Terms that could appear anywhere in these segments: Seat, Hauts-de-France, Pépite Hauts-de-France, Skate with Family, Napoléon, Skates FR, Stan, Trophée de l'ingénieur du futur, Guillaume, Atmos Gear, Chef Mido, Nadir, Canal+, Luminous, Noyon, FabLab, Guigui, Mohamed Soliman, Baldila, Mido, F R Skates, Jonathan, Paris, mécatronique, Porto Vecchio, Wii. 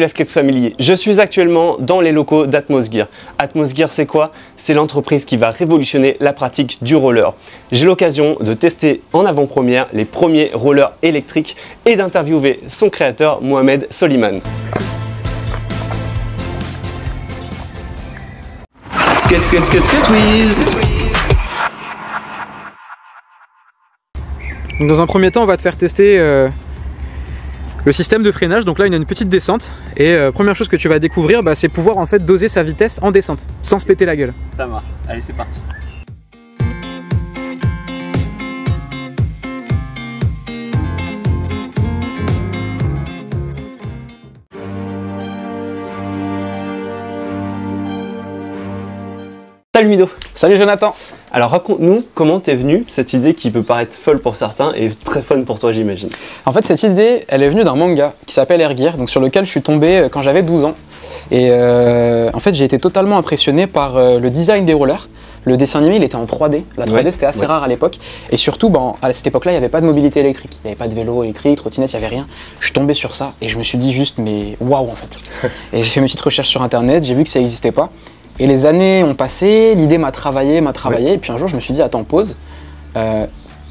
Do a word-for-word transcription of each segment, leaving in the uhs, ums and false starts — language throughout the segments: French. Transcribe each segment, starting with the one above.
La Skate Family, je suis actuellement dans les locaux d'Atmos Gear. Atmos Gear, c'est quoi? C'est l'entreprise qui va révolutionner la pratique du roller. J'ai l'occasion de tester en avant-première les premiers rollers électriques et d'interviewer son créateur Mohamed Soliman. Skate, skate, skate, skate, whiz. Donc dans un premier temps, on va te faire tester euh, le système de freinage. Donc là, il y a une petite descente. Et euh, première chose que tu vas découvrir, bah, c'est pouvoir en fait doser sa vitesse en descente, sans se péter la gueule. Ça marche. Allez, c'est parti. Salut Mido. Salut Jonathan. Alors raconte-nous comment t'es venue cette idée qui peut paraître folle pour certains et très fun pour toi, j'imagine. En fait, cette idée, elle est venue d'un manga qui s'appelle Air Gear, donc sur lequel je suis tombé quand j'avais douze ans. Et euh, en fait, j'ai été totalement impressionné par le design des rollers. Le dessin animé, il était en trois D. La trois D, ouais, c'était assez ouais. rare à l'époque. Et surtout, ben, à cette époque-là, il n'y avait pas de mobilité électrique. Il n'y avait pas de vélo électrique, trottinette, il n'y avait rien. Je suis tombé sur ça et je me suis dit juste, mais waouh en fait. Et j'ai fait mes petites recherches sur Internet, j'ai vu que ça n'existait pas. Et les années ont passé, l'idée m'a travaillé, m'a travaillé, ouais. et puis un jour je me suis dit, attends, pause, euh,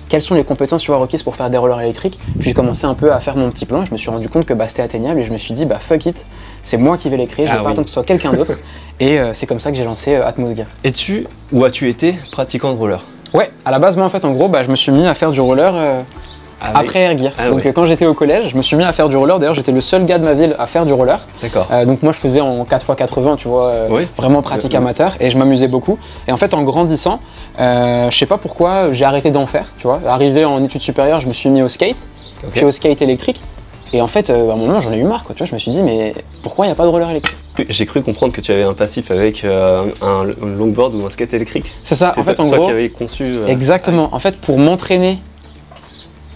quelles sont les compétences tu vois, requises pour faire des rollers électriques? Puis j'ai commencé un peu à faire mon petit plan, je me suis rendu compte que bah, c'était atteignable, et je me suis dit, bah fuck it, c'est moi qui vais les créer, je ah, vais oui. pas attendre que ce soit quelqu'un d'autre, et euh, c'est comme ça que j'ai lancé euh, Atmos Gear. Et tu, ou as-tu été pratiquant de roller? Ouais, à la base, moi en fait, en gro, bah, je me suis mis à faire du roller euh, Avec... après Air Gear. Ah, donc oui. quand j'étais au collège, je me suis mis à faire du roller. D'ailleurs, j'étais le seul gars de ma ville à faire du roller. D'accord. Euh, donc moi, je faisais en quatre fois quatre-vingts, tu vois, euh, oui. vraiment pratique oui. amateur, et je m'amusais beaucoup. Et en fait, en grandissant, euh, je sais pas pourquoi, j'ai arrêté d'en faire, tu vois. Arrivé en études supérieures, je me suis mis au skate, okay. puis au skate électrique. Et en fait, euh, à un moment, j'en ai eu marre, quoi. Tu vois, je me suis dit, mais pourquoi il n'y a pas de roller électrique? J'ai cru comprendre que tu avais un passif avec euh, un, un longboard ou un skate électrique. C'est ça. En fait, en gros, toi qui avais conçu. Euh... Exactement. En fait, pour m'entraîner.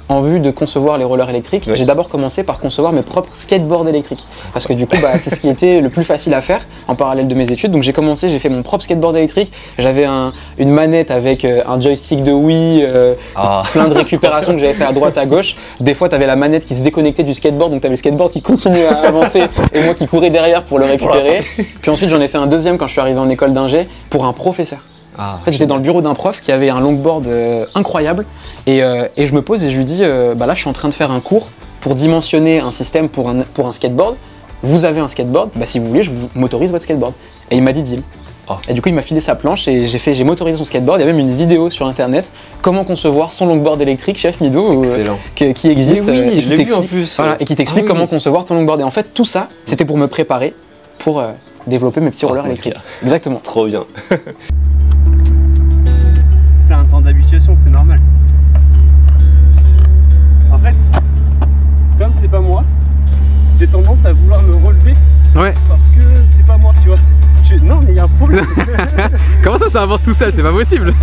En vue de concevoir les rollers électriques, oui. j'ai d'abord commencé par concevoir mes propres skateboards électriques. Parce que du coup, bah, c'est ce qui était le plus facile à faire en parallèle de mes études. Donc j'ai commencé, j'ai fait mon propre skateboard électrique. J'avais un, une manette avec un joystick de Wii, euh, ah. plein de récupérations que j'avais fait à droite, à gauche. Des fois, tu avais la manette qui se déconnectait du skateboard, donc tu avais le skateboard qui continuait à avancer et moi qui courais derrière pour le récupérer. Puis ensuite, j'en ai fait un deuxième quand je suis arrivé en école d'ingé pour un professeur. Ah, en fait, j'étais dans le bureau d'un prof qui avait un longboard euh, incroyable et, euh, et je me pose et je lui dis euh, bah là, je suis en train de faire un cours pour dimensionner un système pour un, pour un skateboard. Vous avez un skateboard, bah, si vous voulez, je m'autorise votre skateboard. Et il m'a dit deal. Oh. Et du coup, il m'a filé sa planche et j'ai motorisé son skateboard. Il y a même une vidéo sur internet, comment concevoir son longboard électrique, Chef Mido, euh, que, qui existe. Oui, euh, je l'ai vu en plus. Voilà, et qui t'explique ah, oui. comment concevoir ton longboard. Et en fait, tout ça, c'était pour me préparer pour euh, développer mes petits rollers oh, électriques. Exactement. Trop bien. C'est un temps d'habituation, c'est normal. En fait, comme c'est pas moi, j'ai tendance à vouloir me relever. Ouais. Parce que c'est pas moi, tu vois. Je... Non, mais il y a un problème. Comment ça, ça avance tout seul? C'est pas possible.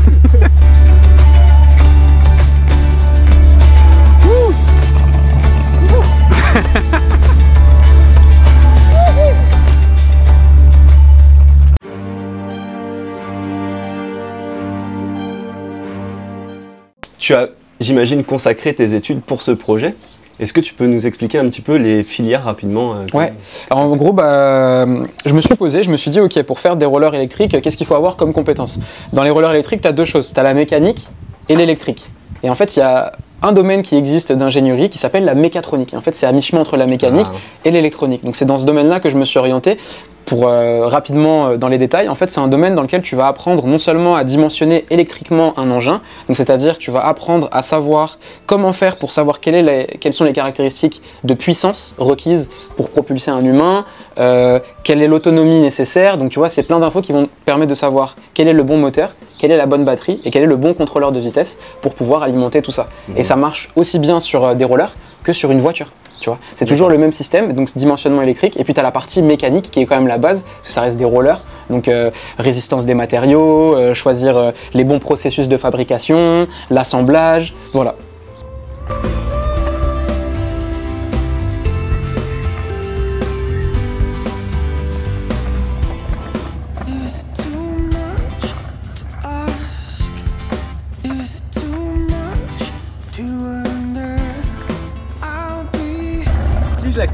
Tu as, j'imagine, consacré tes études pour ce projet. Est-ce que tu peux nous expliquer un petit peu les filières rapidement? euh, Ouais. Alors en gros, bah, je me suis posé, je me suis dit, ok, pour faire des rollers électriques, qu'est-ce qu'il faut avoir comme compétences? Dans les rollers électriques, tu as deux choses. Tu as la mécanique et l'électrique. Et en fait, il y a un domaine qui existe d'ingénierie qui s'appelle la mécatronique. En fait, c'est à mi-chemin entre la mécanique ah. et l'électronique. Donc c'est dans ce domaine-là que je me suis orienté. Pour euh, rapidement euh, dans les détails, en fait, c'est un domaine dans lequel tu vas apprendre non seulement à dimensionner électriquement un engin, donc c'est-à-dire tu vas apprendre à savoir comment faire pour savoir quelle est la, quelles sont les caractéristiques de puissance requises pour propulser un humain, euh, quelle est l'autonomie nécessaire. Donc tu vois, c'est plein d'infos qui vont te permettre de savoir quel est le bon moteur, quelle est la bonne batterie et quel est le bon contrôleur de vitesse pour pouvoir alimenter tout ça. Mmh. Et ça marche aussi bien sur euh, des rollers que sur une voiture. C'est toujours le même système, donc ce dimensionnement électrique, et puis tu as la partie mécanique qui est quand même la base, parce que ça reste des rollers, donc euh, résistance des matériaux, euh, choisir euh, les bons processus de fabrication, l'assemblage, voilà.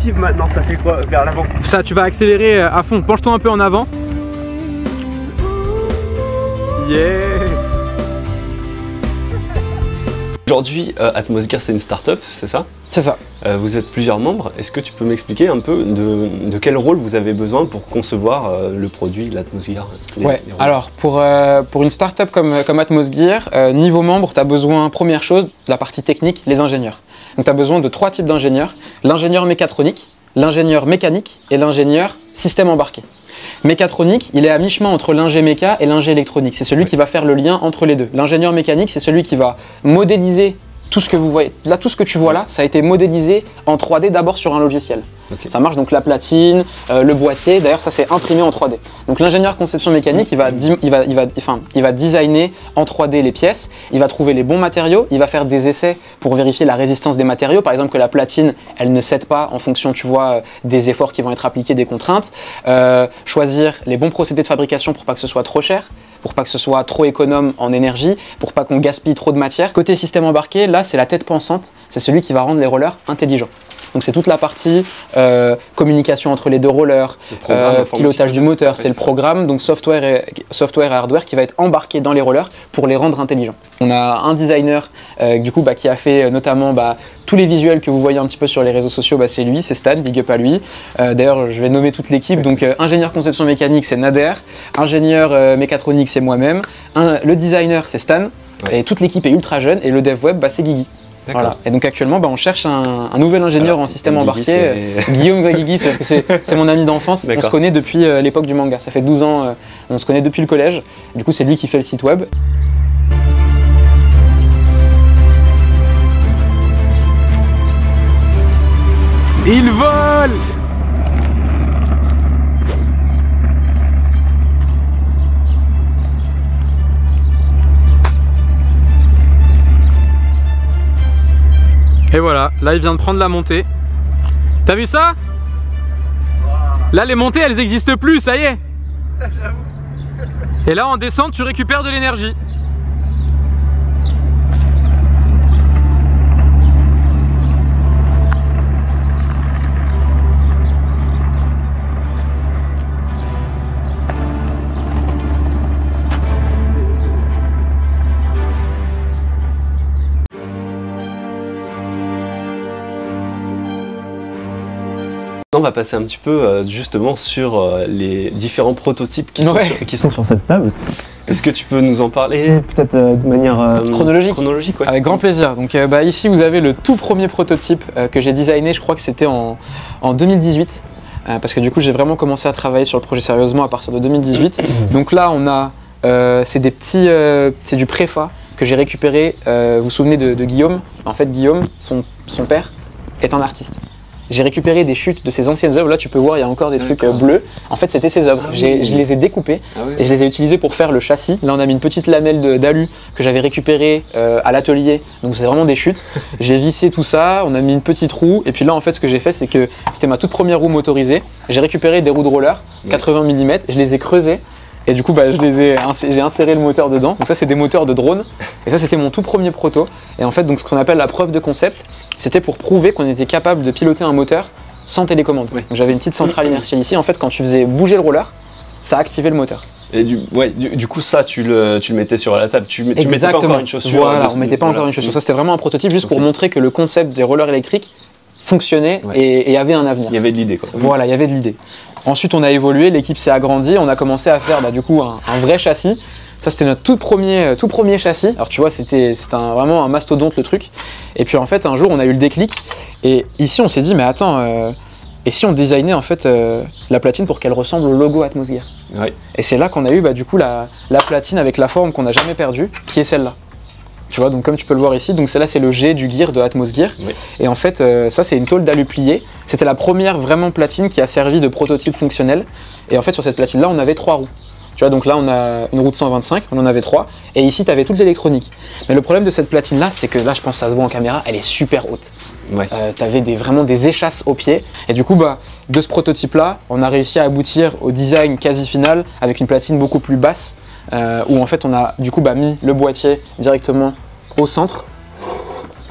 active maintenant, ça fait quoi vers l'avant? Ça, tu vas accélérer à fond, penche-toi un peu en avant. Yeah. Aujourd'hui, euh, Atmos Gear, c'est une start-up, c'est ça? C'est ça. Euh, vous êtes plusieurs membres. Est-ce que tu peux m'expliquer un peu de, de quel rôle vous avez besoin pour concevoir euh, le produit, l'Atmos Gear? les, Ouais, les alors pour, euh, pour une start-up comme, comme Atmos Gear, euh, niveau membre, tu as besoin, première chose, de la partie technique, les ingénieurs. Donc tu as besoin de trois types d'ingénieurs, l'ingénieur mécatronique, l'ingénieur mécanique et l'ingénieur système embarqué. Mécatronique, il est à mi-chemin entre l'ingé méca et l'ingé électronique. C'est celui oui. qui va faire le lien entre les deux. L'ingénieur mécanique, c'est celui qui va modéliser tout ce que vous voyez. Là, tout ce que tu vois là, ça a été modélisé en trois D d'abord sur un logiciel. Okay. Ça marche donc la platine, euh, le boîtier. D'ailleurs, ça c'est imprimé en trois D. Donc l'ingénieur conception mécanique, il va, il, va, il, va, enfin, il va designer en trois D les pièces. Il va trouver les bons matériaux. Il va faire des essais pour vérifier la résistance des matériaux. Par exemple, que la platine, elle ne cède pas en fonction, tu vois, des efforts qui vont être appliqués, des contraintes. Euh, choisir les bons procédés de fabrication pour pas que ce soit trop cher, pour pas que ce soit trop économe en énergie, pour pas qu'on gaspille trop de matière. Côté système embarqué, là c'est la tête pensante, c'est celui qui va rendre les rollers intelligents. Donc c'est toute la partie euh, communication entre les deux rollers, le euh, pilotage du moteur, c'est le programme, donc software et, software et hardware qui va être embarqué dans les rollers pour les rendre intelligents. On a un designer euh, du coup bah, qui a fait euh, notamment bah, tous les visuels que vous voyez un petit peu sur les réseaux sociaux, bah, c'est lui, c'est Stan, big up à lui. Euh, D'ailleurs je vais nommer toute l'équipe, donc euh, ingénieur conception mécanique c'est Nadir, ingénieur euh, mécatronique c'est moi-même, le designer c'est Stan, ouais. et toute l'équipe est ultra jeune, et le dev web bah, c'est Guigui. Voilà. Et donc actuellement bah, on cherche un, un nouvel ingénieur Alors, en système Guigui, embarqué, Guillaume Guigui, c'est parce que c'est mon ami d'enfance, on se connaît depuis euh, l'époque du manga, ça fait douze ans, euh, on se connaît depuis le collège, du coup c'est lui qui fait le site web. Il vole! Et voilà, là il vient de prendre la montée. T'as vu ça? Là les montées elles existent plus, ça y est. Et là en descente tu récupères de l'énergie. On va passer un petit peu euh, justement sur euh, les différents prototypes qui, ouais. sont, sur, qui sont sur cette table. Est-ce que tu peux nous en parler peut-être euh, de manière euh, chronologique, chronologique ouais. Avec grand plaisir. Donc euh, bah, ici vous avez le tout premier prototype euh, que j'ai designé, je crois que c'était en, en deux mille dix-huit. Euh, parce que du coup j'ai vraiment commencé à travailler sur le projet sérieusement à partir de deux mille dix-huit. Donc là on a, euh, c'est des petits, euh, c'est du préfa que j'ai récupéré. Euh, vous vous souvenez de, de Guillaume? En fait Guillaume, son, son père, est un artiste. J'ai récupéré des chutes de ses anciennes œuvres. Là, tu peux voir, il y a encore des trucs bleus. En fait, c'était ses œuvres. Ah, oui. Je les ai découpées ah, oui. et je les ai utilisées pour faire le châssis. Là, on a mis une petite lamelle d'alu que j'avais récupérée euh, à l'atelier. Donc, c'est vraiment des chutes. J'ai vissé tout ça. On a mis une petite roue. Et puis là, en fait, ce que j'ai fait, c'est que c'était ma toute première roue motorisée. J'ai récupéré des roues de roller, oui. quatre-vingts millimètres. Je les ai creusées. Et du coup, bah, je les ai inséré, j'ai inséré le moteur dedans. Donc ça, c'est des moteurs de drone. Et ça, c'était mon tout premier proto. Et en fait, donc, ce qu'on appelle la preuve de concept, c'était pour prouver qu'on était capable de piloter un moteur sans télécommande. Oui. Donc j'avais une petite centrale inertielle ici. En fait, quand tu faisais bouger le roller, ça activait le moteur. Et du, ouais, du, du coup, ça, tu le, tu le mettais sur la table. Tu, tu mettais pas encore une chaussure. Voilà, de, on mettait pas voilà. encore une chaussure. Ça, c'était vraiment un prototype juste okay. pour montrer que le concept des rollers électriques fonctionnait ouais. et, et avait un avenir. Il y avait de l'idée, quoi. Voilà, il y avait de l'idée. Ensuite, on a évolué, l'équipe s'est agrandie, on a commencé à faire bah, du coup un, un vrai châssis. Ça, c'était notre tout premier, tout premier châssis. Alors, tu vois, c'était vraiment un mastodonte, le truc. Et puis, en fait, un jour, on a eu le déclic. Et ici, on s'est dit, mais attends, euh, et si on designait en fait euh, la platine pour qu'elle ressemble au logo Atmos Gear ouais. Et c'est là qu'on a eu bah, du coup la, la platine avec la forme qu'on n'a jamais perdue, qui est celle-là. Tu vois, donc comme tu peux le voir ici, donc celle-là c'est le G du Gear de Atmos Gear. Oui. Et en fait, euh, ça c'est une tôle d'alu pliée. C'était la première vraiment platine qui a servi de prototype fonctionnel. Et en fait, sur cette platine-là, on avait trois roues. Tu vois, donc là on a une roue de cent vingt-cinq, on en avait trois. Et ici, tu avais toute l'électronique. Mais le problème de cette platine-là, c'est que là, je pense que ça se voit en caméra, elle est super haute. Ouais. Euh, tu avais des, vraiment des échasses aux pieds. Et du coup, bah, de ce prototype-là, on a réussi à aboutir au design quasi final avec une platine beaucoup plus basse. Euh, où en fait on a du coup bah, mis le boîtier directement au centre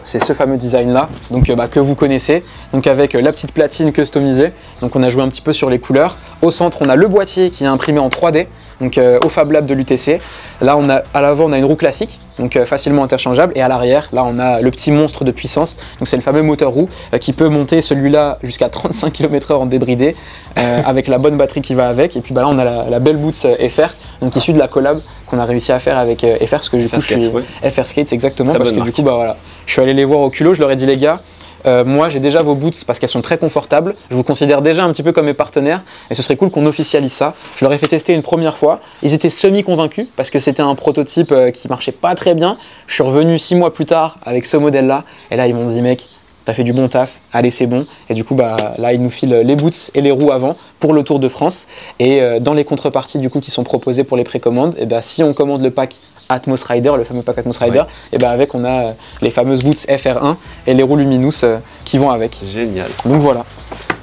c'est ce fameux design là, donc bah, que vous connaissez, donc avec la petite platine customisée. Donc on a joué un petit peu sur les couleurs. Au centre on a le boîtier qui est imprimé en trois D, donc euh, au FabLab de l'U T C. Là on a, à l'avant on a une roue classique, donc euh, facilement interchangeable, et à l'arrière là on a le petit monstre de puissance, donc c'est le fameux moteur roue euh, qui peut monter celui-là jusqu'à trente-cinq kilomètres heure en débridé euh, avec la bonne batterie qui va avec. Et puis bah, là on a la, la belle boots F R, donc issue de la collab qu'on a réussi à faire avec euh, F R, parce que du F R coup Skates, je suis, ouais. F R Skates exactement, parce que marque. Du coup bah voilà, je suis allé les voir au culot, je leur ai dit les gars, Euh, moi j'ai déjà vos boots parce qu'elles sont très confortables, je vous considère déjà un petit peu comme mes partenaires et ce serait cool qu'on officialise ça. Je leur ai fait tester une première fois, ils étaient semi-convaincus parce que c'était un prototype euh, qui marchait pas très bien. Je suis revenu six mois plus tard avec ce modèle là et là ils m'ont dit mec, t'as fait du bon taf, allez c'est bon. Et du coup bah, là ils nous filent les boots et les roues avant pour le Tour de France. Et euh, dans les contreparties du coup qui sont proposées pour les précommandes, et bah, si on commande le pack Atmos Rider, le fameux pack Atmos Rider, ouais. Et bah avec on a les fameuses boots F R un et les roues Luminous qui vont avec. Génial. Donc voilà.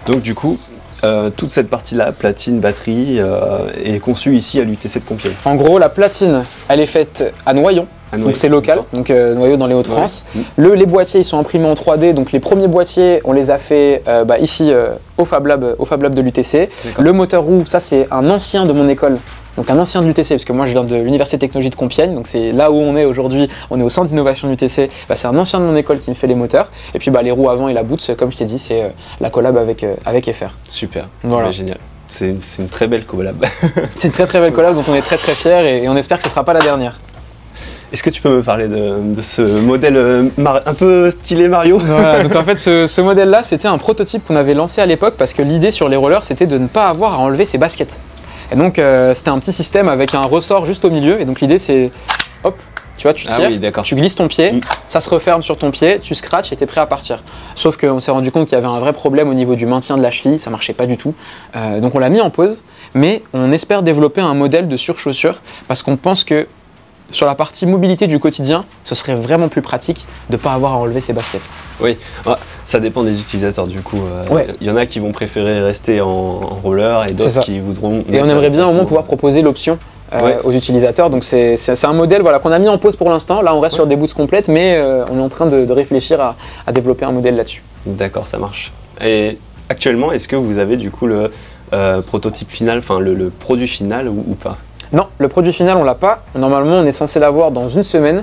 Donc du coup, euh, toute cette partie-là, platine, batterie, euh, est conçue ici à l'U T C de Compiègne. En gros, la platine, elle est faite à Noyon. Donc c'est local, donc euh, Noyon dans les Hauts-de-France. Ouais. Le, les boîtiers ils sont imprimés en trois D, donc les premiers boîtiers on les a fait euh, bah, ici euh, au FabLab, au FabLab de l'U T C. Le moteur roue, ça c'est un ancien de mon école, donc un ancien de l'U T C, parce que moi je viens de l'Université de Technologie de Compiègne, donc c'est là où on est aujourd'hui, on est au centre d'innovation de l'U T C, bah, c'est un ancien de mon école qui me fait les moteurs. Et puis bah, les roues avant et la boots, comme je t'ai dit, c'est euh, la collab avec, euh, avec F R. Super, voilà. Génial. C'est une, une très belle collab. C'est une très très belle collab dont on est très très fiers et, et on espère que ce ne sera pas la dernière. Est-ce que tu peux me parler de, de ce modèle un peu stylé Mario? Voilà, donc en fait ce, ce modèle-là, c'était un prototype qu'on avait lancé à l'époque parce que l'idée sur les rollers, c'était de ne pas avoir à enlever ses baskets. Et donc euh, c'était un petit système avec un ressort juste au milieu, et donc l'idée c'est, hop, tu vois, tu tires, ah oui, tu glisses ton pied, mmh. ça se referme sur ton pied, tu scratches et t'es prêt à partir. Sauf qu'on s'est rendu compte qu'il y avait un vrai problème au niveau du maintien de la cheville, ça marchait pas du tout. Euh, donc on l'a mis en pause, mais on espère développer un modèle de surchaussure parce qu'on pense que sur la partie mobilité du quotidien, ce serait vraiment plus pratique de ne pas avoir à enlever ses baskets. Oui, ça dépend des utilisateurs du coup. Ouais. Il y en a qui vont préférer rester en roller et d'autres qui voudront... Et on aimerait bien au moins pouvoir proposer l'option euh, ouais. aux utilisateurs. Donc c'est un modèle voilà, qu'on a mis en pause pour l'instant. Là on reste ouais. sur des boots complètes, mais euh, on est en train de, de réfléchir à, à développer un modèle là-dessus. D'accord, ça marche. Et actuellement, est-ce que vous avez du coup le euh, prototype final, enfin le, le produit final ou, ou pas? Non, le produit final on l'a pas, normalement on est censé l'avoir dans une semaine,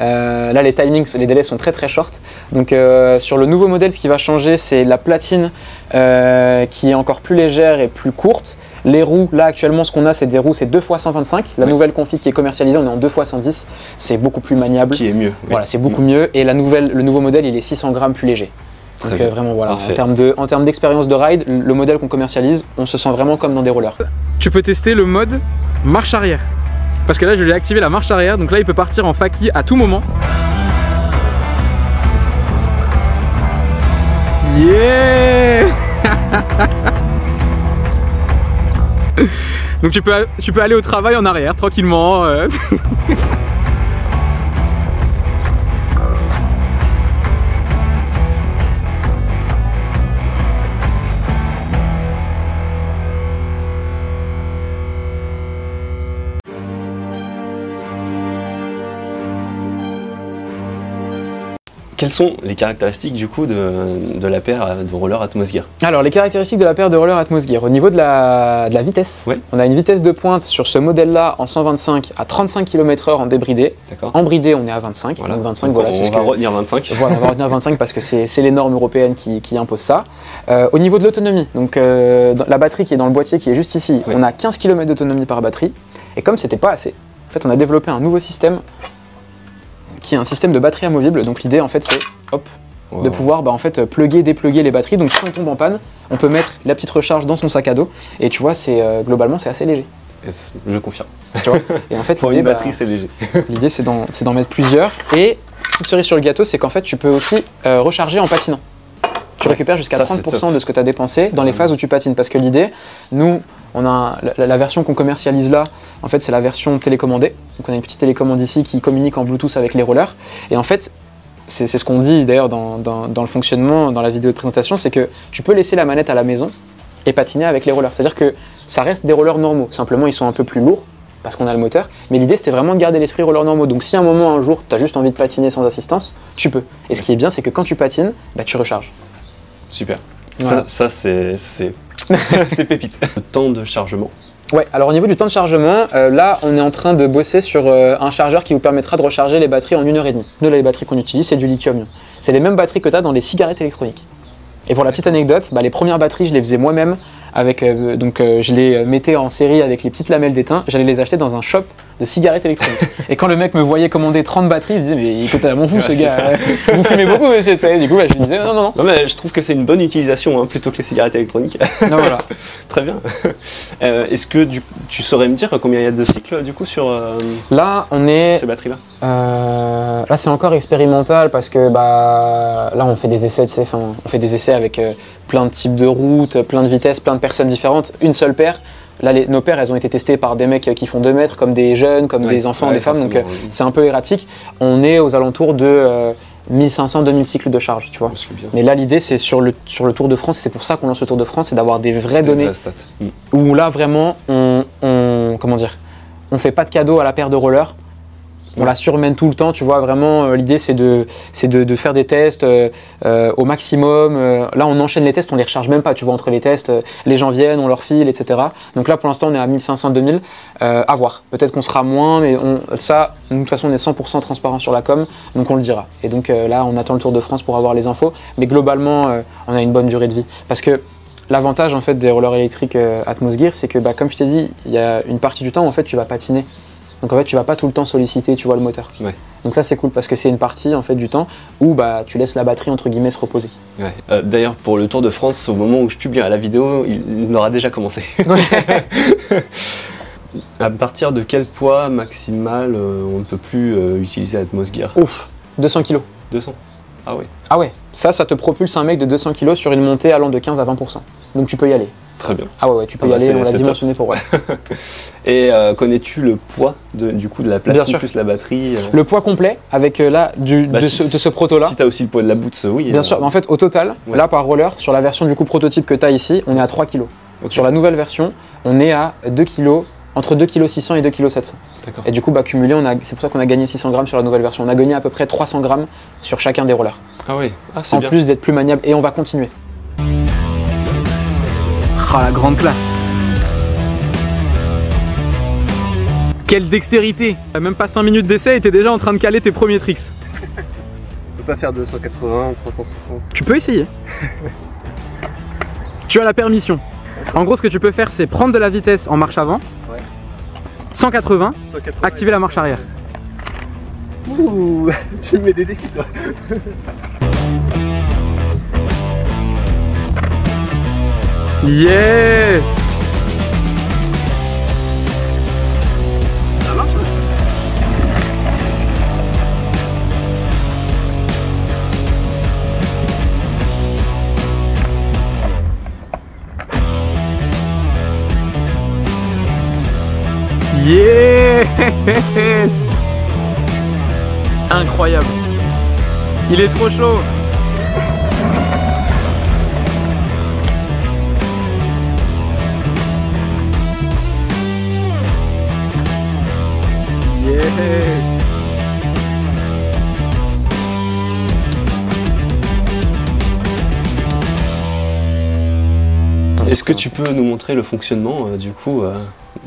euh, là les timings, les délais sont très très short, donc euh, sur le nouveau modèle ce qui va changer c'est la platine euh, qui est encore plus légère et plus courte, les roues, là actuellement ce qu'on a c'est des roues c'est deux fois cent vingt-cinq, la oui. nouvelle config qui est commercialisée on est en deux fois cent dix, c'est beaucoup plus maniable, qui est mieux, oui. voilà c'est beaucoup oui. mieux, et la nouvelle, le nouveau modèle il est six cents grammes plus léger. Donc euh, vraiment voilà, parfait. En termes d'expérience de, de ride, le modèle qu'on commercialise, on se sent vraiment comme dans des rollers. Tu peux tester le mode marche arrière, parce que là je lui ai activé la marche arrière, donc là il peut partir en faki à tout moment. Yeah. Donc tu peux, tu peux aller au travail en arrière, tranquillement. Euh. Quelles sont les caractéristiques du coup de, de la paire de roller Atmos Gear? Alors les caractéristiques de la paire de roller Atmos Gear, au niveau de la, de la vitesse, ouais. on a une vitesse de pointe sur ce modèle-là en cent vingt-cinq à trente-cinq kilomètres heure en débridé. En bridé on est à vingt-cinq. Voilà. Donc vingt-cinq, donc voilà, on, on va que, retenir vingt-cinq. Voilà, on va retenir vingt-cinq parce que c'est les normes européennes qui, qui imposent ça. Euh, au niveau de l'autonomie, donc euh, la batterie qui est dans le boîtier qui est juste ici, ouais. on a quinze kilomètres d'autonomie par batterie. Et comme c'était pas assez, en fait on a développé un nouveau système qui est un système de batterie amovible, donc l'idée en fait c'est hop wow. de pouvoir bah, en fait plugger, dépluguer les batteries, donc si on tombe en panne, on peut mettre la petite recharge dans son sac à dos, et tu vois c'est euh, globalement c'est assez léger. Je confirme. Tu vois, et en fait, pour une batterie bah, c'est léger. L'idée c'est d'en mettre plusieurs, et petite cerise sur le gâteau c'est qu'en fait tu peux aussi euh, recharger en patinant. Tu ouais. récupères jusqu'à trente pour cent de ce que tu as dépensé dans les phases où tu patines, parce que l'idée, nous on a la, la version qu'on commercialise là, en fait c'est la version télécommandée, donc on a une petite télécommande ici qui communique en Bluetooth avec les rollers, et en fait c'est ce qu'on dit d'ailleurs dans, dans, dans le fonctionnement, dans la vidéo de présentation, c'est que tu peux laisser la manette à la maison et patiner avec les rollers, c'est à dire que ça reste des rollers normaux, simplement ils sont un peu plus lourds parce qu'on a le moteur, mais l'idée c'était vraiment de garder l'esprit roller normaux. Donc si à un moment, un jour, tu as juste envie de patiner sans assistance, tu peux. Et ce qui est bien, c'est que quand tu patines, bah, tu recharges. Super. Voilà. Ça, ça c'est pépite. Le temps de chargement. Ouais, alors au niveau du temps de chargement, euh, là on est en train de bosser sur euh, un chargeur qui vous permettra de recharger les batteries en une heure et demie. Nous, là, les batteries qu'on utilise, c'est du lithium. C'est les mêmes batteries que tu as dans les cigarettes électroniques. Et pour la petite anecdote, bah, les premières batteries, je les faisais moi-même. Avec, euh, donc euh, je les mettais en série avec les petites lamelles d'étain, j'allais les acheter dans un shop de cigarettes électroniques. Et quand le mec me voyait commander trente batteries, il se disait mais écoute, à mon fou ouais, ce gars, euh, vous fumez beaucoup monsieur, tu sais. Du coup bah, je lui disais non, non, non. Non mais je trouve que c'est une bonne utilisation hein, plutôt que les cigarettes électroniques. Non, voilà. Très bien. Euh, Est-ce que du, tu saurais me dire combien il y a de cycles du coup sur, euh, là, sur, on est... sur ces batteries-là? euh, Là c'est encore expérimental parce que bah, là on fait des essais, tu sais, enfin, on fait des essais avec euh, plein de types de routes, plein de vitesses, plein de personnes différentes, une seule paire. Là, les, nos paires, elles ont été testées par des mecs qui font deux mètres, comme des jeunes, comme ouais, des enfants, ouais, des femmes, donc euh, oui. C'est un peu erratique. On est aux alentours de euh, mille cinq cents à deux mille cycles de charge, tu vois. Mais là, l'idée, c'est sur le, sur le Tour de France, c'est pour ça qu'on lance le Tour de France, c'est d'avoir des vraies des données, vraies stats. Où là, vraiment, on, on, comment dire, on fait pas de cadeau à la paire de rollers. On la surmène tout le temps, tu vois, vraiment euh, l'idée c'est de, de, de faire des tests euh, euh, au maximum. Euh, là on enchaîne les tests, on les recharge même pas, tu vois, entre les tests, euh, les gens viennent, on leur file, et cetera. Donc là pour l'instant on est à mille cinq cents à deux mille, euh, à voir. Peut-être qu'on sera moins, mais on, ça, de toute façon on est cent pour cent transparent sur la com, donc on le dira. Et donc euh, là on attend le Tour de France pour avoir les infos, mais globalement euh, on a une bonne durée de vie. Parce que l'avantage en fait des rollers électriques euh, Atmos Gear, c'est que bah, comme je t'ai dit, il y a une partie du temps où en fait tu vas patiner. Donc en fait tu vas pas tout le temps solliciter, tu vois, le moteur. Ouais. Donc ça c'est cool parce que c'est une partie en fait du temps où bah tu laisses la batterie entre guillemets se reposer. Ouais. Euh, D'ailleurs pour le Tour de France, au moment où je publierai la vidéo, il, il aura déjà commencé. Ouais. À partir de quel poids maximal euh, on ne peut plus euh, utiliser Atmos Gear? Ouf, deux cents kilos. deux cents. Ah ouais. Ah ouais. Ça, ça te propulse un mec de deux cents kilos sur une montée allant de quinze à vingt pour cent. Donc tu peux y aller. Très bien. Ah ouais, ouais tu peux ah y bah aller, on l'a dimensionné top. Pour ouais. Et euh, connais-tu le poids de, du coup de la platine plus la batterie euh... Le poids complet avec euh, là, du, bah de, si, ce, de ce proto-là. Si tu as aussi le poids de la boot, oui. Bien euh... sûr, en fait au total, ouais. Là par roller, sur la version du coup prototype que tu as ici, on est à trois kilos. Okay. Sur la nouvelle version, on est à deux kilos, entre deux virgule six kilogrammes et deux virgule sept kilogrammes. Et du coup, bah, cumulé, c'est pour ça qu'on a gagné six cents grammes sur la nouvelle version. On a gagné à peu près trois cents grammes sur chacun des rollers. Ah oui, ah, c'est bien. En plus d'être plus maniable, et on va continuer. Ah, la grande classe. Quelle dextérité. Même pas cinq minutes d'essai et t'es déjà en train de caler tes premiers tricks. On peut pas faire de cent quatre-vingts, trois cent soixante. Tu peux essayer. Tu as la permission. En gros, ce que tu peux faire, c'est prendre de la vitesse en marche avant. Ouais. cent quatre-vingts, cent quatre-vingts, activer la marche arrière. Ouh, tu me mets des défis toi. Yes! Ça marche? Yes! Incroyable! Il est trop chaud! Est-ce que tu peux nous montrer le fonctionnement euh, du coup euh,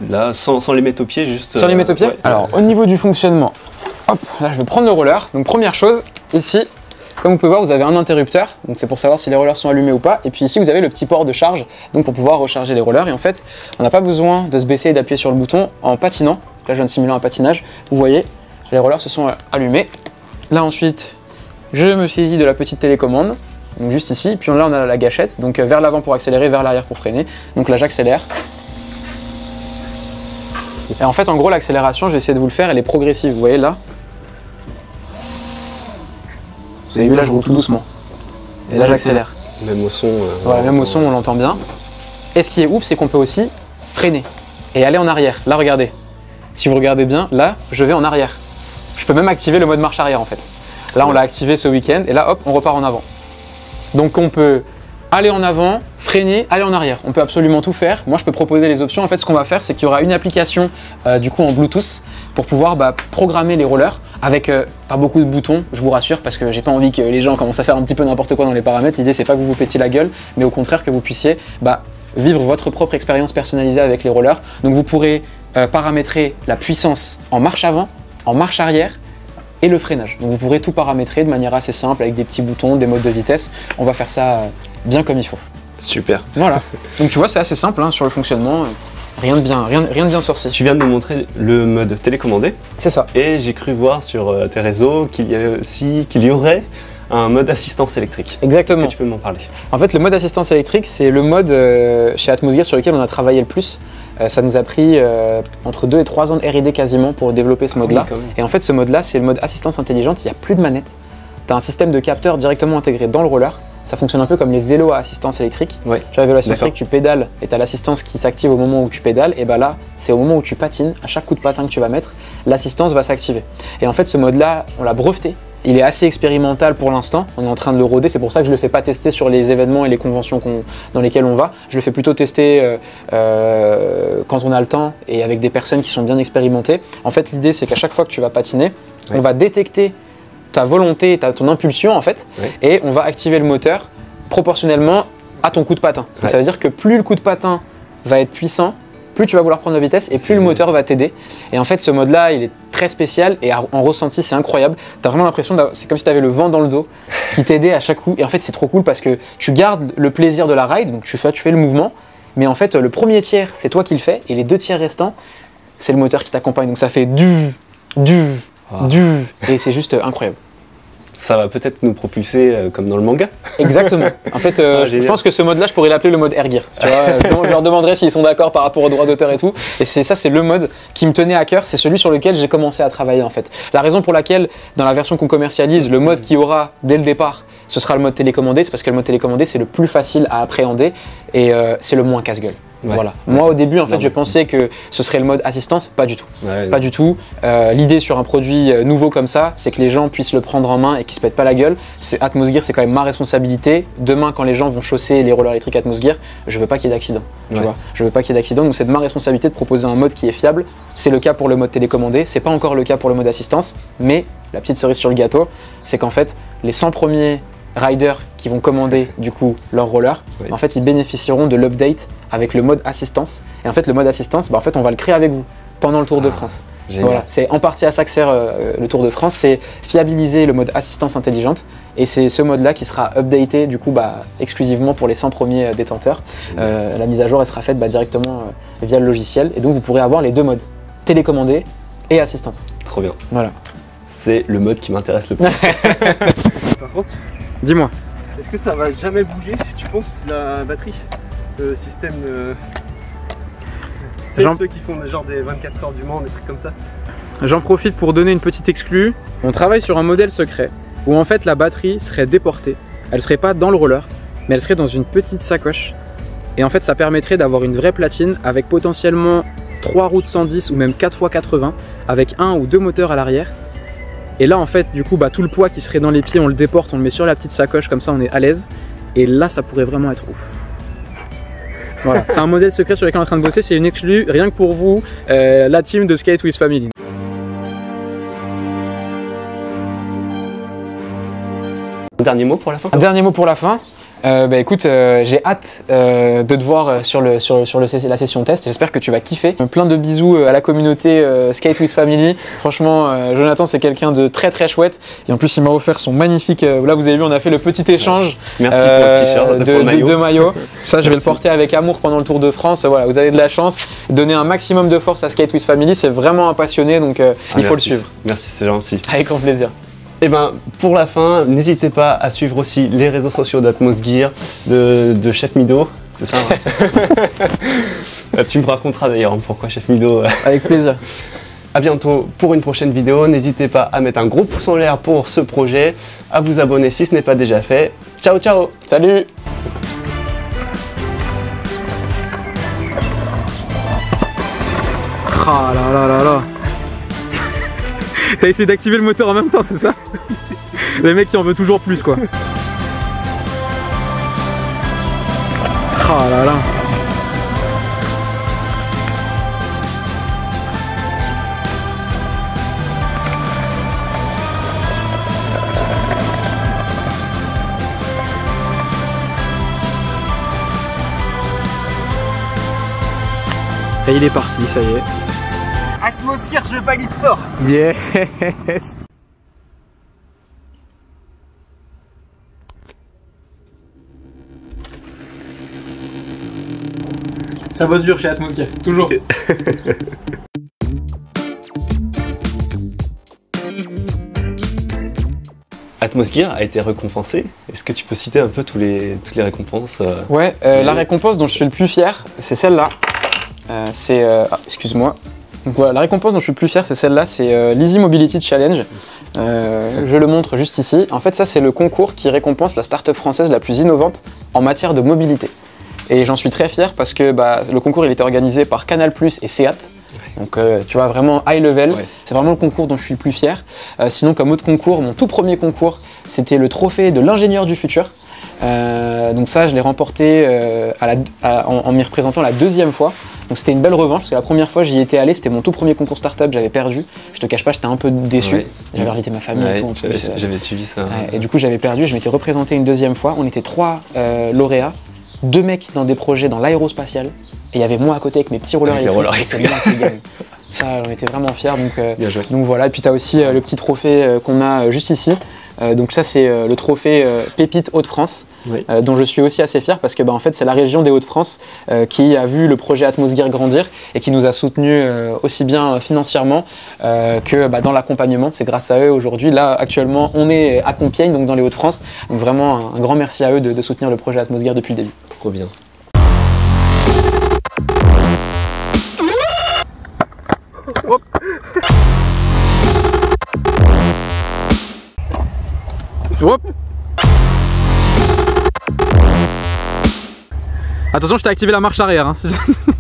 là sans, sans les mettre aux pieds juste. Sans euh, les mettre aux pieds ouais. Alors au niveau du fonctionnement, hop, là je vais prendre le roller. Donc première chose, ici, comme vous pouvez voir, vous avez un interrupteur, donc c'est pour savoir si les rollers sont allumés ou pas. Et puis ici vous avez le petit port de charge, donc pour pouvoir recharger les rollers. Et en fait, on n'a pas besoin de se baisser et d'appuyer sur le bouton en patinant. Là je viens de simuler un patinage, vous voyez, les rollers se sont allumés. Là ensuite, je me saisis de la petite télécommande, donc juste ici, puis là on a la gâchette, donc vers l'avant pour accélérer, vers l'arrière pour freiner. Donc là j'accélère. Et en fait en gros l'accélération, je vais essayer de vous le faire, elle est progressive, vous voyez là. Vous avez vu là je roule tout doucement. Et là j'accélère. Même au son. Euh, voilà, même au son on l'entend bien. Et ce qui est ouf, c'est qu'on peut aussi freiner et aller en arrière. Là regardez. Si vous regardez bien, là je vais en arrière. Je peux même activer le mode marche arrière en fait. Là on l'a activé ce week-end et là hop on repart en avant. Donc on peut aller en avant, freiner, aller en arrière. On peut absolument tout faire. Moi, je peux proposer les options. En fait, ce qu'on va faire, c'est qu'il y aura une application euh, du coup en Bluetooth pour pouvoir bah, programmer les rollers avec euh, pas beaucoup de boutons, je vous rassure, parce que j'ai pas envie que les gens commencent à faire un petit peu n'importe quoi dans les paramètres. L'idée, c'est pas que vous vous pétiez la gueule, mais au contraire que vous puissiez bah, vivre votre propre expérience personnalisée avec les rollers. Donc, vous pourrez euh, paramétrer la puissance en marche avant, en marche arrière, et le freinage. Donc vous pourrez tout paramétrer de manière assez simple avec des petits boutons, des modes de vitesse. On va faire ça bien comme il faut. Super. Voilà. Donc tu vois, c'est assez simple hein, sur le fonctionnement. Rien de bien, rien, rien de bien sorcier. Tu viens de nous montrer le mode télécommandé. C'est ça. Et j'ai cru voir sur tes réseaux qu'il y avait aussi, qu'il y aurait un mode assistance électrique. Exactement. Est-ce que tu peux m'en parler? En fait, le mode assistance électrique, c'est le mode euh, chez Atmos Gear sur lequel on a travaillé le plus. Euh, ça nous a pris euh, entre deux et trois ans de R et D quasiment pour développer ce mode-là. Ah oui, et en fait, ce mode-là, c'est le mode assistance intelligente. Il n'y a plus de manette. Tu as un système de capteurs directement intégré dans le roller. Ça fonctionne un peu comme les vélos à assistance électrique. Ouais. Tu as le vélo à assistance électrique, tu pédales et tu as l'assistance qui s'active au moment où tu pédales. Et bien là, c'est au moment où tu patines. À chaque coup de patin que tu vas mettre, l'assistance va s'activer. Et en fait, ce mode-là, on l'a breveté. Il est assez expérimental pour l'instant, on est en train de le roder, c'est pour ça que je ne le fais pas tester sur les événements et les conventions qu'on, dans lesquelles on va. Je le fais plutôt tester euh, euh, quand on a le temps et avec des personnes qui sont bien expérimentées. En fait, l'idée, c'est qu'à chaque fois que tu vas patiner, ouais, on va détecter ta volonté, ta, ton impulsion en fait, ouais, et on va activer le moteur proportionnellement à ton coup de patin. Donc, ouais. Ça veut dire que plus le coup de patin va être puissant, plus tu vas vouloir prendre la vitesse et plus le moteur va t'aider. Et en fait, ce mode-là, il est très spécial et en ressenti, c'est incroyable. Tu as vraiment l'impression, c'est comme si tu avais le vent dans le dos qui t'aidait à chaque coup. Et en fait, c'est trop cool parce que tu gardes le plaisir de la ride, donc tu fais, tu fais le mouvement. Mais en fait, le premier tiers, c'est toi qui le fais et les deux tiers restants, c'est le moteur qui t'accompagne. Donc ça fait du, du, wow. du et c'est juste incroyable. Ça va peut-être nous propulser euh, comme dans le manga. Exactement. En fait, euh, ah, je pense que ce mode-là, je pourrais l'appeler le mode Air Gear. Tu vois, je leur demanderai s'ils sont d'accord par rapport aux droits d'auteur et tout. Et c'est ça, c'est le mode qui me tenait à cœur. C'est celui sur lequel j'ai commencé à travailler en fait. La raison pour laquelle, dans la version qu'on commercialise, le mode qui aura dès le départ, ce sera le mode télécommandé. C'est parce que le mode télécommandé, c'est le plus facile à appréhender et euh, c'est le moins casse-gueule. Ouais. Voilà. Moi au début en fait non, je pensais que ce serait le mode assistance, pas du tout. Ouais, pas non. du tout. Euh, L'idée sur un produit nouveau comme ça, c'est que les gens puissent le prendre en main et qu'ils se pètent pas la gueule. Atmos Gear, c'est quand même ma responsabilité. Demain quand les gens vont chausser les rollers électriques Atmos Gear, je veux pas qu'il y ait d'accident. Tu ouais. vois, je veux pas qu'il y ait d'accident. Donc c'est de ma responsabilité de proposer un mode qui est fiable. C'est le cas pour le mode télécommandé, c'est pas encore le cas pour le mode assistance, mais la petite cerise sur le gâteau, c'est qu'en fait les cent premiers riders qui vont commander du coup leur roller, oui. en fait ils bénéficieront de l'update avec le mode assistance. Et en fait le mode assistance, bah, en fait on va le créer avec vous pendant le Tour ah, de France. Génial. Voilà, c'est en partie à ça que sert euh, le Tour de France, c'est fiabiliser le mode assistance intelligente et c'est ce mode là qui sera updaté du coup bah, exclusivement pour les cent premiers détenteurs. Euh, la mise à jour elle sera faite bah, directement euh, via le logiciel et donc vous pourrez avoir les deux modes, télécommandé et assistance. Trop bien. Voilà. C'est le mode qui m'intéresse le plus. Par contre, dis-moi. Est-ce que ça va jamais bouger, tu penses, la batterie? Le système... Euh... C'est Jean... ceux qui font genre des vingt-quatre heures du Mans, des trucs comme ça. J'en profite pour donner une petite exclue. On travaille sur un modèle secret où en fait la batterie serait déportée. Elle serait pas dans le roller, mais elle serait dans une petite sacoche. Et en fait ça permettrait d'avoir une vraie platine avec potentiellement trois roues de cent dix ou même quatre fois quatre-vingts avec un ou deux moteurs à l'arrière. Et là en fait du coup bah, tout le poids qui serait dans les pieds on le déporte, on le met sur la petite sacoche comme ça on est à l'aise et là ça pourrait vraiment être ouf. Voilà, c'est un modèle secret sur lequel on est en train de bosser, c'est une exclue, rien que pour vous, euh, la team de Skate with Family. Un dernier mot pour la fin. Un dernier mot pour la fin. Euh, bah écoute, euh, j'ai hâte euh, de te voir euh, sur, le, sur, sur le, la session test, j'espère que tu vas kiffer. Plein de bisous euh, à la communauté euh, Skate with Family, franchement euh, Jonathan c'est quelqu'un de très très chouette et en plus il m'a offert son magnifique, euh, là vous avez vu on a fait le petit échange. Merci euh, pour le t-shirt, de, de, de, de, de maillot, ça je Merci. vais le porter avec amour pendant le Tour de France, voilà vous avez de la chance, donnez un maximum de force à Skate with Family, c'est vraiment un passionné donc euh, ah, il merci. faut le suivre. Merci, c'est gentil. Avec grand plaisir. Et ben pour la fin, n'hésitez pas à suivre aussi les réseaux sociaux d'Atmos Gear, de, de Chef Mido, c'est ça hein. Tu me raconteras d'ailleurs pourquoi Chef Mido. Avec plaisir. A bientôt pour une prochaine vidéo, n'hésitez pas à mettre un gros pouce en l'air pour ce projet, à vous abonner si ce n'est pas déjà fait. Ciao ciao. Salut. Ah là là là là. T'as essayé d'activer le moteur en même temps, c'est ça? Les mecs qui en veulent toujours plus, quoi. Ah là là. Et il est parti, ça y est. Atmos Gear, je valide fort. Yes. Ça bosse dur chez Atmos Gear, toujours. Atmos Gear a été récompensé. Est-ce que tu peux citer un peu tous les, toutes les récompenses? Ouais, euh, la récompense dont je suis le plus fier, c'est celle-là. Euh, c'est... Euh, ah, excuse-moi. Donc voilà, la récompense dont je suis le plus fier, c'est celle-là, c'est euh, l'Easy Mobility Challenge. Euh, je le montre juste ici. En fait, ça, c'est le concours qui récompense la start-up française la plus innovante en matière de mobilité. Et j'en suis très fier parce que bah, le concours, il était organisé par Canal plus et Seat. Donc euh, tu vois, vraiment high level, ouais. C'est vraiment le concours dont je suis le plus fier. Euh, sinon, comme autre concours, mon tout premier concours, c'était le Trophée de l'ingénieur du futur. Euh, donc ça, je l'ai remporté euh, à la, à, en, en m'y représentant la deuxième fois. Donc c'était une belle revanche, parce que la première fois, j'y étais allé, c'était mon tout premier concours startup, j'avais perdu. Je te cache pas, j'étais un peu déçu. Ouais. J'avais invité ma famille, ouais, et tout. J'avais suivi ça. Ouais, et du coup, j'avais perdu, je m'étais représenté une deuxième fois. On était trois euh, lauréats, deux mecs dans des projets dans l'aérospatial. Et il y avait moi à côté avec mes petits rollers avec électriques, c'est là qui gagne. Ça, j'en étais vraiment fier. Donc, euh, donc voilà, et puis tu as aussi euh, le petit trophée euh, qu'on a euh, juste ici. Euh, donc ça, c'est euh, le trophée euh, Pépite Hauts-de-France, oui. euh, dont je suis aussi assez fier parce que bah, en fait, c'est la région des Hauts-de-France euh, qui a vu le projet Atmos Gear grandir et qui nous a soutenus euh, aussi bien financièrement euh, que bah, dans l'accompagnement. C'est grâce à eux aujourd'hui. Là, actuellement, on est à Compiègne, donc dans les Hauts-de-France. Donc vraiment, un, un grand merci à eux de, de soutenir le projet Atmos Gear depuis le début. Trop bien. Hop. Attention, je t'ai activé la marche arrière hein.